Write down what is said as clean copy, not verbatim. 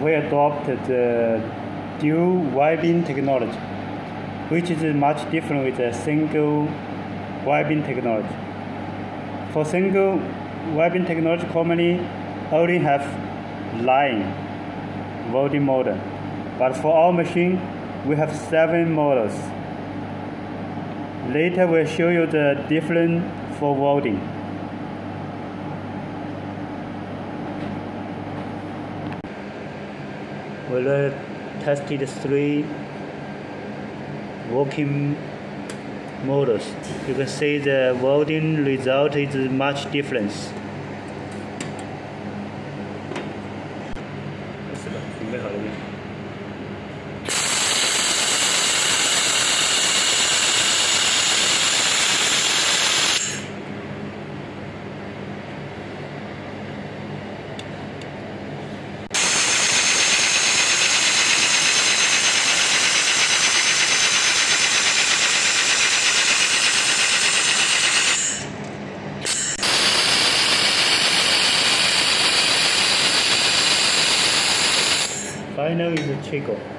we adopted dual webbing technology, which is much different with a single webbing technology. For single webbing technology, commonly only have line welding model, but for our machine, we have 7 models. Later, we'll show you the difference for welding. We tested 3 working models. You can see the welding result is much different. Final is Chico.